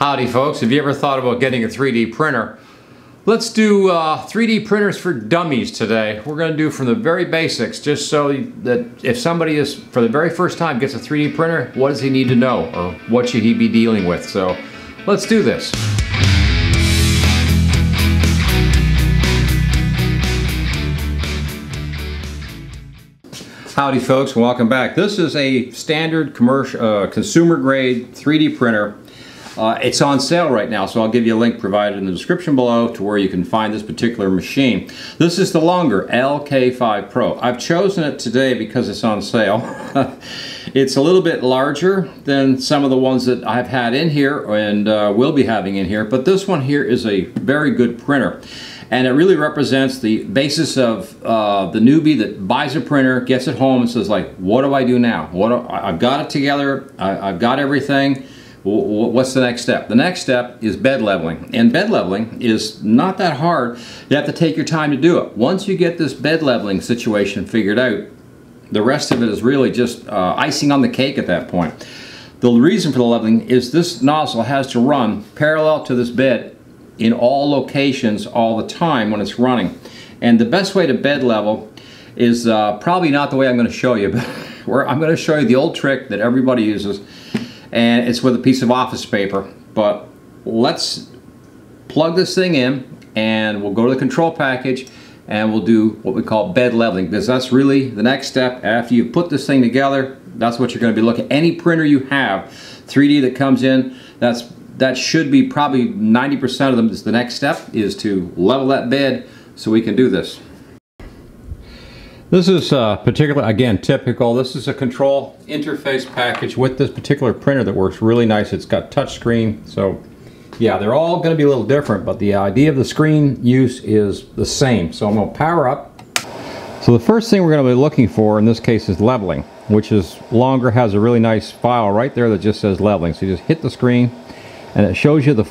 Howdy folks, have you ever thought about getting a 3D printer? Let's do 3D printers for dummies today. We're going to do from the very basics, just so that if somebody is, for the very first time, gets a 3D printer, what does he need to know or what should he be dealing with? So let's do this. Howdy folks, welcome back. This is a standard commercial, consumer grade 3D printer. It's on sale right now, so I'll give you a link provided in the description below to where you can find this particular machine. This is the Longer LK5 Pro. I've chosen it today because it's on sale. It's a little bit larger than some of the ones that I've had in here and will be having in here, but this one here is a very good printer. And it really represents the basis of the newbie that buys a printer, gets it home and says like, what do I do now? I've got it together, I've got everything. What's the next step? The next step is bed leveling. And bed leveling is not that hard. You have to take your time to do it. Once you get this bed leveling situation figured out, the rest of it is really just icing on the cake at that point. The reason for the leveling is this nozzle has to run parallel to this bed in all locations all the time when it's running. And the best way to bed level is probably not the way I'm going to show you, but I'm going to show you the old trick that everybody uses. And it's with a piece of office paper, but let's plug this thing in and we'll go to the control package and we'll do what we call bed leveling, because that's really the next step. After you put this thing together, that's what you're going to be looking at. Any printer you have 3D that comes in, that should be probably 90% of them is the next step, is to level that bed so we can do this. This is particularly, again, typical. This is a control interface package with this particular printer that works really nice. It's got touch screen, so yeah, they're all going to be a little different, but the idea of the screen use is the same. So I'm going to power up. So the first thing we're going to be looking for in this case is leveling, which is Longer has a really nice file right there that just says leveling. So you just hit the screen and it shows you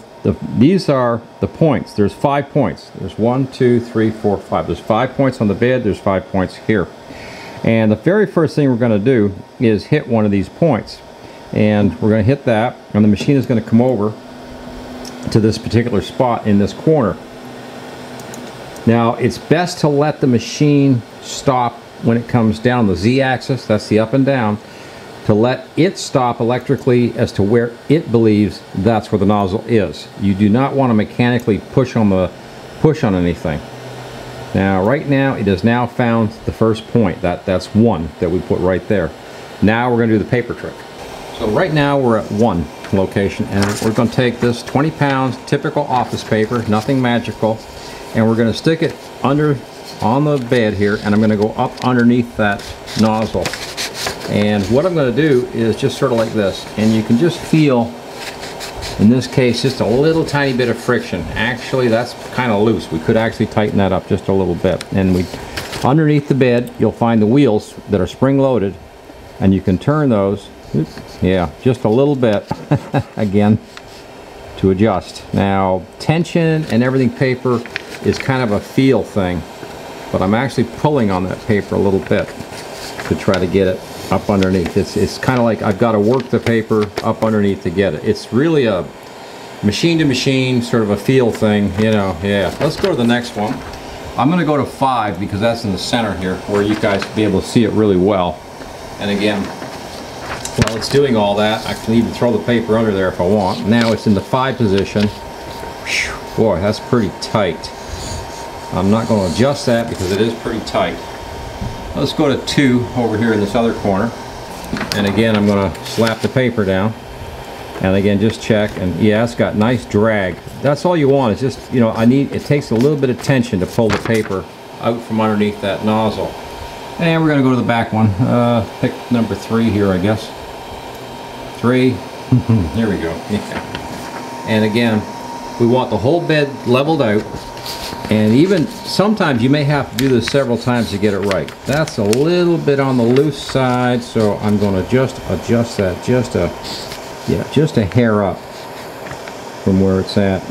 these are the points. There's 5 points. There's 1, 2, 3, 4, 5. There's 5 points on the bed. There's 5 points here. And the very first thing we're going to do is hit one of these points. And we're going to hit that, and the machine is going to come over to this particular spot in this corner. Now, it's best to let the machine stop when it comes down the Z-axis. That's the up and down. To let it stop electrically as to where it believes that's where the nozzle is. You do not want to mechanically push on anything. Now, right now, it has now found the first point. That's 1 that we put right there. Now we're going to do the paper trick. So right now we're at 1 location, and we're going to take this 20 pounds typical office paper, nothing magical, and we're going to stick it under on the bed here, and I'm going to go up underneath that nozzle. And what I'm going to do is just sort of like this, and you can just feel, in this case, just a little tiny bit of friction. Actually, that's kind of loose. We could actually tighten that up just a little bit. And underneath the bed, you'll find the wheels that are spring-loaded, and you can turn those, oops, yeah, just a little bit, again, to adjust. Now, tension and everything paper is kind of a feel thing, but I'm actually pulling on that paper a little bit to try to get it up underneath. It's kind of like I've got to work the paper up underneath to get it. It's really a machine-to-machine sort of a feel thing, you know. Yeah, let's go to the next one. I'm going to go to 5 because that's in the center here where you guys will be able to see it really well. And again, while it's doing all that, I can even throw the paper under there if I want. Now it's in the 5 position. Whew, boy, that's pretty tight. I'm not going to adjust that because it is pretty tight. Let's go to 2 over here in this other corner, and again I'm going to slap the paper down, and again just check, and yeah, it's got nice drag. That's all you want. It's just, you know, it takes a little bit of tension to pull the paper out from underneath that nozzle. And we're going to go to the back one, pick number 3 here, I guess. 3, there we go. Yeah. And again, we want the whole bed leveled out. And even sometimes you may have to do this several times to get it right. That's a little bit on the loose side, so I'm going to just adjust that just a hair up from where it's at.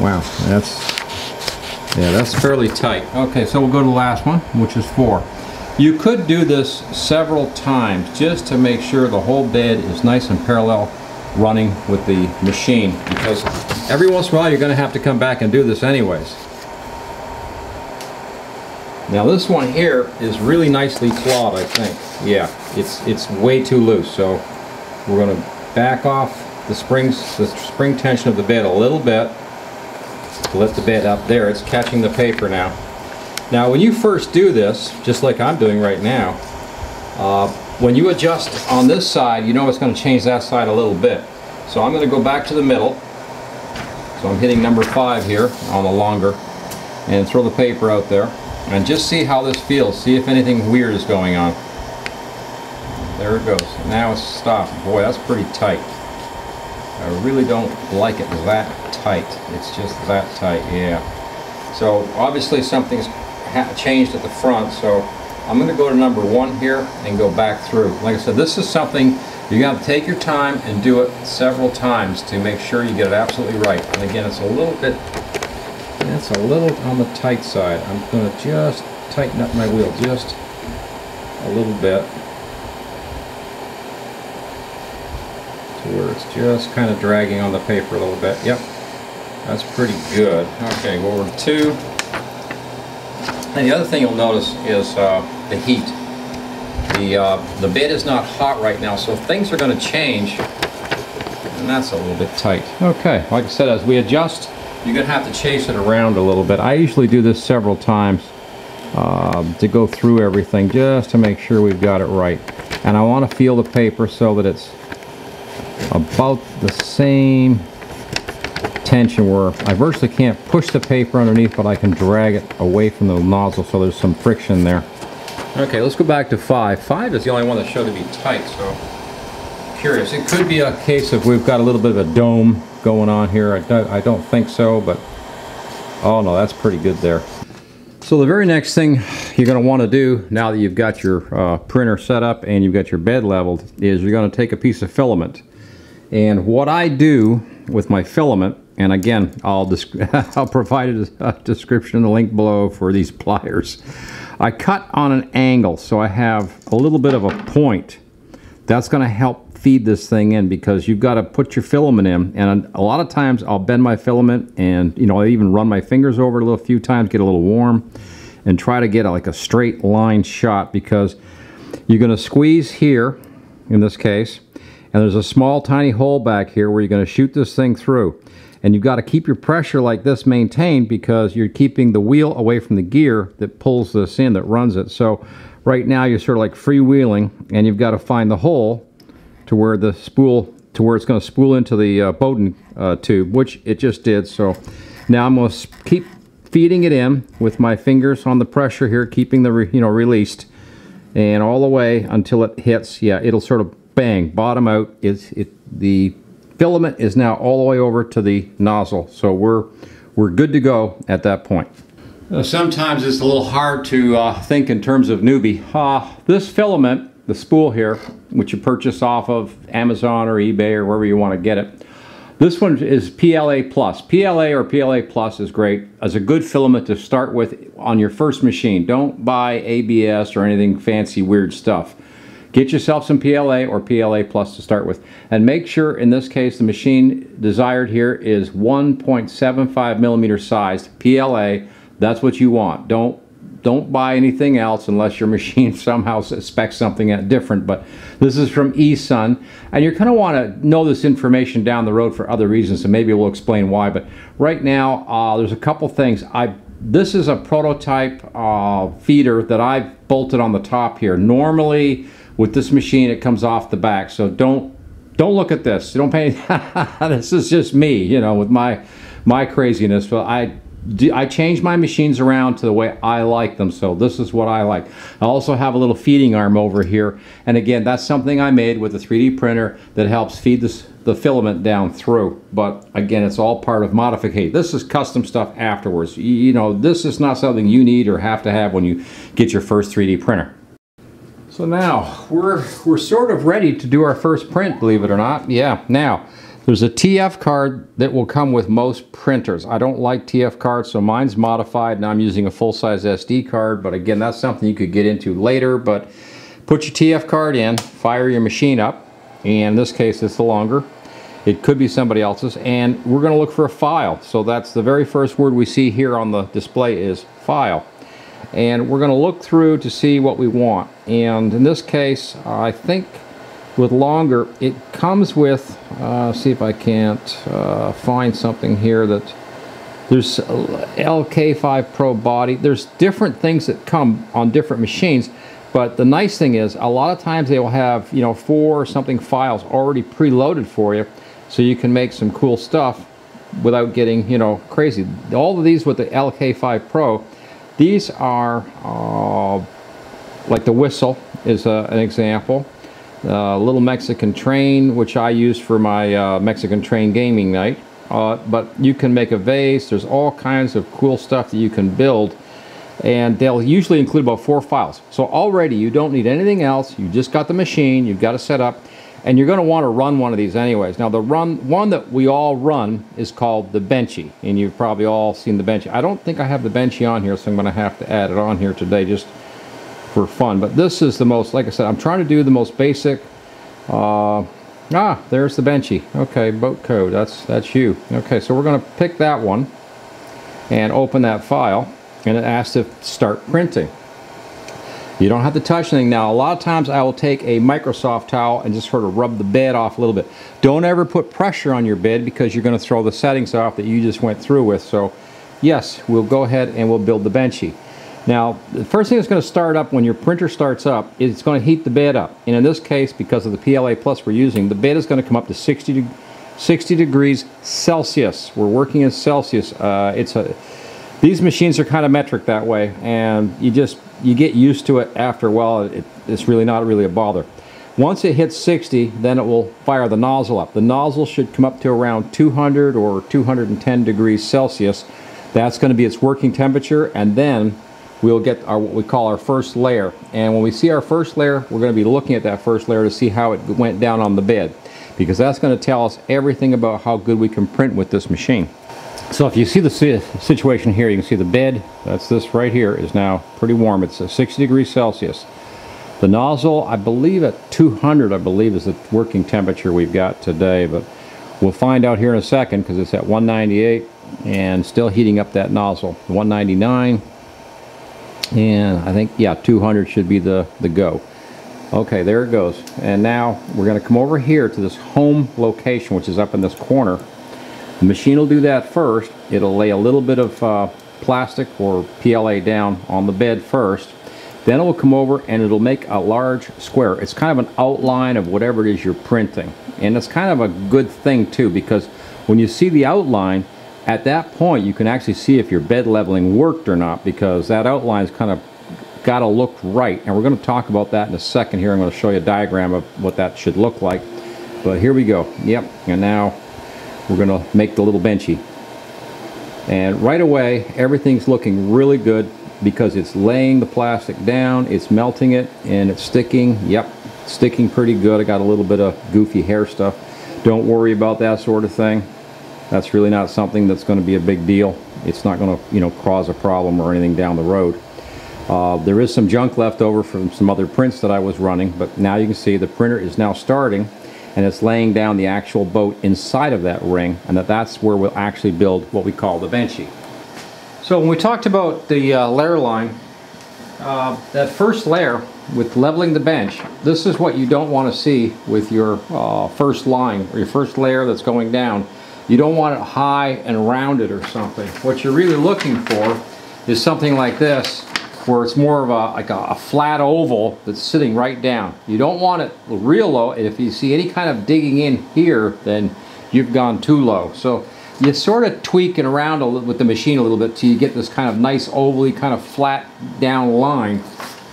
Wow, that's fairly tight. Okay, so we'll go to the last one, which is 4. You could do this several times just to make sure the whole bed is nice and parallel running with the machine, because every once in a while you're going to have to come back and do this anyways. Now this one here is really nicely clawed, I think. Yeah, it's way too loose, so we're going to back off the spring tension of the bed a little bit to lift the bed up there. It's catching the paper now. Now when you first do this, just like I'm doing right now, when you adjust on this side, you know it's going to change that side a little bit. So I'm going to go back to the middle. So I'm hitting number 5 here on the longer and throw the paper out there. And just see how this feels. See if anything weird is going on. There it goes. Now it's stopped. Boy, that's pretty tight. I really don't like it that tight. It's just that tight, yeah. So obviously something's changed at the front, so I'm going to go to number 1 here and go back through. Like I said, this is something you got to take your time and do it several times to make sure you get it absolutely right. And again, it's a little bit... That's a little on the tight side. I'm going to just tighten up my wheel just a little bit to where it's just kind of dragging on the paper a little bit. Yep, that's pretty good. Okay, go over to 2. And the other thing you'll notice is the heat. The bed is not hot right now, so things are going to change. And that's a little bit tight. Okay, like I said, as we adjust, you're going to have to chase it around a little bit. I usually do this several times to go through everything just to make sure we've got it right. And I want to feel the paper so that it's about the same tension where I virtually can't push the paper underneath, but I can drag it away from the nozzle so there's some friction there. Okay, let's go back to 5. 5 is the only one that showed to be tight, so I'm curious. It could be a case of we've got a little bit of a dome going on here. I don't think so, but oh no, that's pretty good there. So the very next thing you're going to want to do now that you've got your printer set up and you've got your bed leveled is you're going to take a piece of filament. And what I do with my filament, and again I'll provide a description in the link below for these pliers, I cut on an angle so I have a little bit of a point. That's going to help feed this thing in, because you've got to put your filament in, and a lot of times I'll bend my filament, and you know, I even run my fingers over it a little few times, get a little warm, and try to get like a straight line shot, because you're going to squeeze here in this case, and there's a small tiny hole back here where you're going to shoot this thing through, and you've got to keep your pressure like this maintained, because you're keeping the wheel away from the gear that pulls this in, that runs it. So right now you're sort of like freewheeling, and you've got to find the hole to where the spool, to where it's going to spool into the Bowden tube, which it just did. So now I'm going to keep feeding it in with my fingers on the pressure here, keeping the released, and all the way until it hits. Yeah, it'll sort of bang bottom out. The filament is now all the way over to the nozzle, so we're good to go at that point. Sometimes it's a little hard to think in terms of newbie. This filament, the spool here, which you purchase off of Amazon or eBay or wherever you want to get it. This one is PLA Plus. PLA or PLA Plus is great as a good filament to start with on your first machine. Don't buy ABS or anything fancy weird stuff. Get yourself some PLA or PLA Plus to start with. And make sure, in this case, the machine desired here is 1.75 millimeter sized PLA. That's what you want. Don't buy anything else unless your machine somehow specs something different. But this is from eSun, and you're going to want to know this information down the road for other reasons, so maybe we'll explain why. But right now, there's a couple things. This is a prototype feeder that I've bolted on the top here. Normally, with this machine, it comes off the back, so don't look at this. Don't pay. This is just me, you know, with my craziness. But I change my machines around to the way I like them, so this is what I like. I also have a little feeding arm over here, and again, that's something I made with a 3D printer that helps feed the filament down through. But again, it's all part of modification. This is custom stuff afterwards. You know, this is not something you need or have to have when you get your first 3D printer. So now, we're sort of ready to do our first print, believe it or not. Yeah, now. There's a TF card that will come with most printers. I don't like TF cards, so mine's modified and I'm using a full-size SD card, but again, that's something you could get into later. But put your TF card in, fire your machine up, and in this case it's the Longer. It could be somebody else's, and we're going to look for a file. So that's the very first word we see here on the display is file. And we're going to look through to see what we want. And in this case, I think with Longer, it comes with, see if I can't find something here, that there's LK5 Pro body. There's different things that come on different machines, but the nice thing is a lot of times they will have, you know, 4 or something files already preloaded for you, so you can make some cool stuff without getting, you know, crazy. All of these with the LK5 Pro, these are like the whistle is an example. Little Mexican Train, which I use for my Mexican Train gaming night. But you can make a vase. There's all kinds of cool stuff that you can build, and they'll usually include about 4 files. So already you don't need anything else. You just got the machine, you've got to set up, and you're going to want to run one of these anyways. Now the one that we all run is called the Benchy, and you've probably all seen the Benchy. I don't think I have the Benchy on here, so I'm going to have to add it on here today just for fun. But this is the most, like I said, I'm trying to do the most basic. There's the Benchy. Okay, boat code, that's you. Okay, so we're going to pick that one and open that file, and it asks to start printing. You don't have to touch anything. Now a lot of times I will take a Microsoft towel and just sort of rub the bed off a little bit. Don't ever put pressure on your bed, because you're going to throw the settings off that you just went through with. So yes, we'll go ahead and we'll build the Benchy. Now, the first thing that's going to start up when your printer starts up is it's going to heat the bed up. And in this case, because of the PLA Plus we're using, the bed is going to come up to 60 degrees Celsius. We're working in Celsius. These machines are kind of metric that way, and you get used to it after a while. It's really not really a bother. Once it hits 60, then it will fire the nozzle up. The nozzle should come up to around 200 or 210 degrees Celsius. That's going to be its working temperature, and then we'll get what we call our first layer. And when we see our first layer, we're going to be looking at that first layer to see how it went down on the bed, because that's going to tell us everything about how good we can print with this machine. So if you see the situation here, you can see the bed, that's this right here, is now pretty warm. It's 60 degrees Celsius. The nozzle, I believe at 200, I believe is the working temperature we've got today, but we'll find out here in a second, because it's at 198 and still heating up that nozzle. 199. And I think, yeah, 200 should be the go. Okay, there it goes. And now we're going to come over here to this home location, which is up in this corner. The machine will do that first. It'll lay a little bit of plastic or PLA down on the bed first. Then it will come over and it'll make a large square. It's kind of an outline of whatever it is you're printing. And it's kind of a good thing too, because when you see the outline, at that point, you can actually see if your bed leveling worked or not, because that outline's kind of got to look right. And we're going to talk about that in a second here. I'm going to show you a diagram of what that should look like. But here we go. Yep. And now we're going to make the little Benchy. And right away, everything's looking really good, because it's laying the plastic down, it's melting it, and it's sticking. Yep. Sticking pretty good. I got a little bit of goofy hair stuff. Don't worry about that sort of thing. That's really not something that's going to be a big deal. It's not going to, you know, cause a problem or anything down the road. There is some junk left over from some other prints that I was running, but now you can see the printer is now starting, and it's laying down the actual boat inside of that ring, and that's where we'll actually build what we call the Benchy. So when we talked about the layer line, that first layer with leveling the bench, this is what you don't want to see with your first line or your first layer that's going down. You don't want it high and rounded or something. What you're really looking for is something like this, where it's more of a flat oval that's sitting right down. You don't want it real low, and if you see any kind of digging in here, then you've gone too low. So you sort of tweak it around with the machine a little bit till you get this kind of nice ovally kind of flat down line.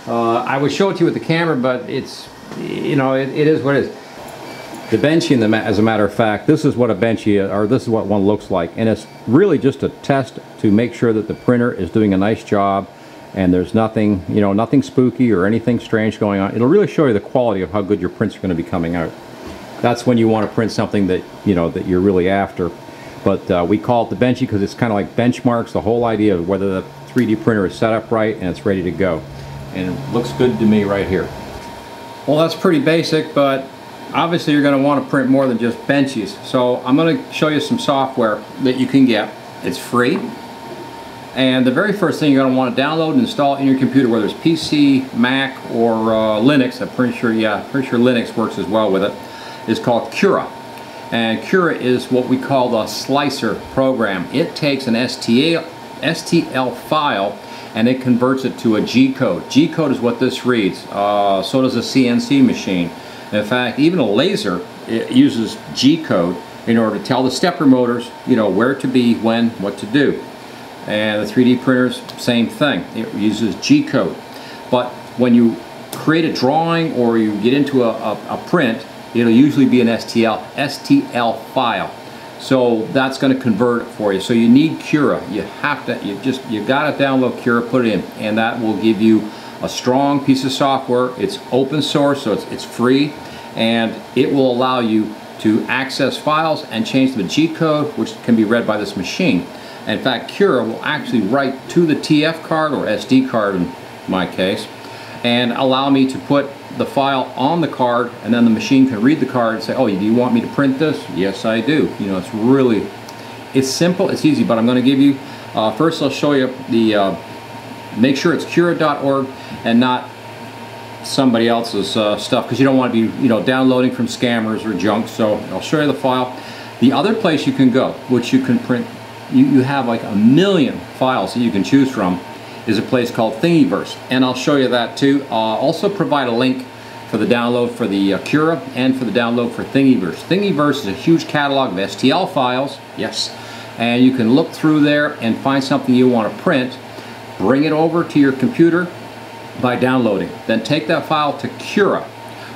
I would show it to you with the camera, but it's, you know, it is what it is. The Benchy, as a matter of fact, this is what a Benchy is, or this is what one looks like, and it's really just a test to make sure that the printer is doing a nice job, and there's nothing, you know, nothing spooky or anything strange going on. It'll really show you the quality of how good your prints are going to be coming out. that's when you want to print something that you know that you're really after. But we call it the Benchy because it's kind of like benchmarks, the whole idea of whether the 3D printer is set up right and it's ready to go. And it looks good to me right here. Well, that's pretty basic, but obviously you're going to want to print more than just Benchys. So I'm going to show you some software that you can get. It's free. And the very first thing you're going to want to download and install in your computer, whether it's PC, Mac, or Linux, I'm pretty sure, Linux works as well with it, is called Cura. And Cura is what we call the slicer program. It takes an STL file and it converts it to a G-code. G-code is what this reads. So does a CNC machine. In fact, even a laser, it uses G-code in order to tell the stepper motors, you know, where to be, when, what to do. And the 3D printers, same thing. It uses G-code. But when you create a drawing or you get into a print, it'll usually be an STL file. So that's going to convert it for you. So you need Cura. You have to, you got to download Cura, put it in, and that will give you a strong piece of software. It's open source, so it's free, and it will allow you to access files and change the G-code, which can be read by this machine. In fact, Cura will actually write to the TF card or SD card in my case, and allow me to put the file on the card, and then the machine can read the card and say, oh, do you want me to print this? Yes, I do. You know, it's simple, it's easy, but I'm going to give you, first I'll show you the, make sure it's cura.org and not somebody else's stuff, because you don't want to be, you know, downloading from scammers or junk, so I'll show you the file. The other place you can go, which you can print, you have like a million files that you can choose from, is a place called Thingiverse, and I'll show you that too. Also provide a link for the download for the Cura and for the download for Thingiverse. Thingiverse is a huge catalog of STL files, yes, and you can look through there and find something you want to print, bring it over to your computer by downloading. Then take that file to Cura.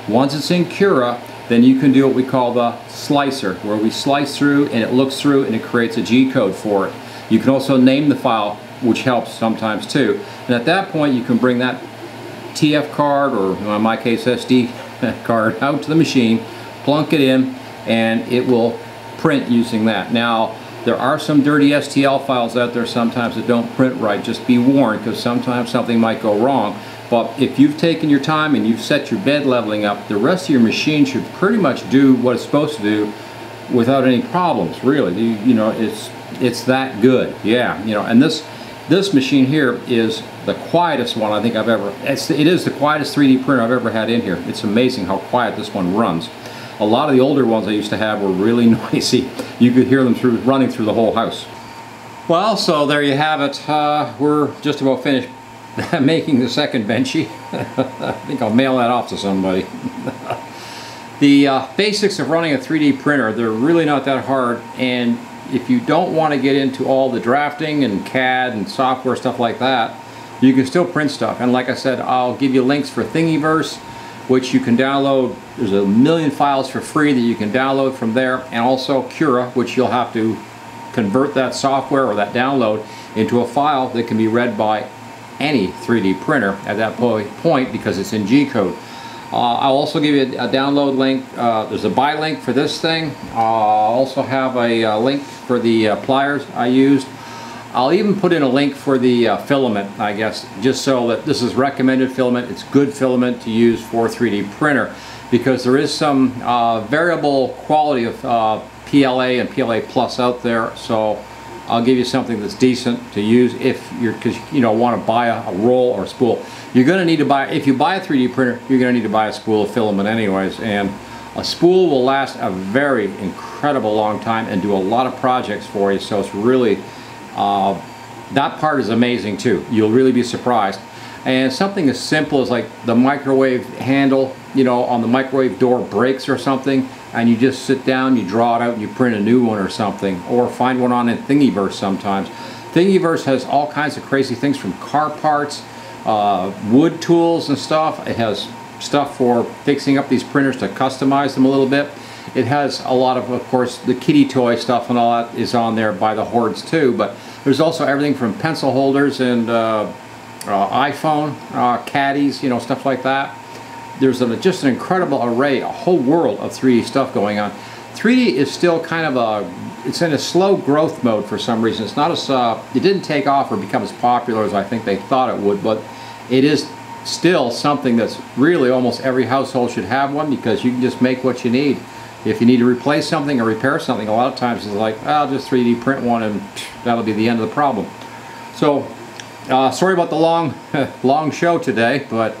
Once it's in Cura, then you can do what we call the slicer, where we slice through and it looks through and it creates a G-code for it. You can also name the file, which helps sometimes too. And at that point, you can bring that TF card, or in my case, SD card, out to the machine, plunk it in, and it will print using that. Now, there are some dirty STL files out there sometimes that don't print right. Just be warned, because sometimes something might go wrong. But if you've taken your time and you've set your bed leveling up, the rest of your machine should pretty much do what it's supposed to do without any problems, really. You know, it's that good, yeah, you know, and this machine here is the quietest one I think I've ever, it is the quietest 3D printer I've ever had in here. It's amazing how quiet this one runs. A lot of the older ones I used to have were really noisy. You could hear them running through the whole house. Well, so there you have it. We're just about finished making the second Benchy. I think I'll mail that off to somebody. The basics of running a 3D printer, they're really not that hard, and if you don't want to get into all the drafting and CAD and software stuff like that, you can still print stuff. And like I said, I'll give you links for Thingiverse, which you can download. There's a million files for free that you can download from there, and also Cura, which you'll have to convert that software or that download into a file that can be read by any 3D printer at that point because it's in G-code. I'll also give you a download link. There's a buy link for this thing. I'll also have a link for the pliers I used. I'll even put in a link for the filament, I guess, just so that this is recommended filament. It's good filament to use for 3D printer because there is some variable quality of PLA and PLA Plus out there. So I'll give you something that's decent to use if you're, because you know, want to buy a roll or a spool. You're going to need to buy, if you buy a 3D printer, you're going to need to buy a spool of filament anyways, and a spool will last a very incredible long time and do a lot of projects for you, so it's really, that part is amazing too. You'll really be surprised. And something as simple as like the microwave handle, you know, on the microwave door breaks or something, and you just sit down, you draw it out, and you print a new one or something, or find one on in Thingiverse sometimes. Thingiverse has all kinds of crazy things from car parts, wood tools and stuff. It has stuff for fixing up these printers to customize them a little bit. It has a lot of course, the kitty toy stuff and all that is on there by the hordes too, but there's also everything from pencil holders and iPhone caddies, you know, stuff like that. there's just an incredible array, a whole world of 3D stuff going on. 3D is still kind of it's in a slow growth mode for some reason. It's not as, it didn't take off or become as popular as I think they thought it would, but it is still something that's really almost every household should have one, because you can just make what you need. If you need to replace something or repair something, a lot of times it's like, I'll just 3D print one and that'll be the end of the problem. So, sorry about the long show today, but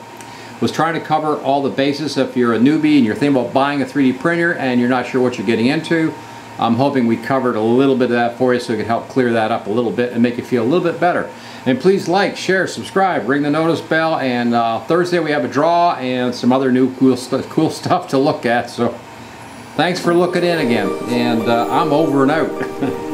was trying to cover all the bases. If you're a newbie and you're thinking about buying a 3D printer and you're not sure what you're getting into, I'm hoping we covered a little bit of that for you, so it could help clear that up a little bit and make you feel a little bit better. And please like, share, subscribe, ring the notice bell, and Thursday we have a draw and some other new cool stuff to look at. So thanks for looking in again, and I'm over and out.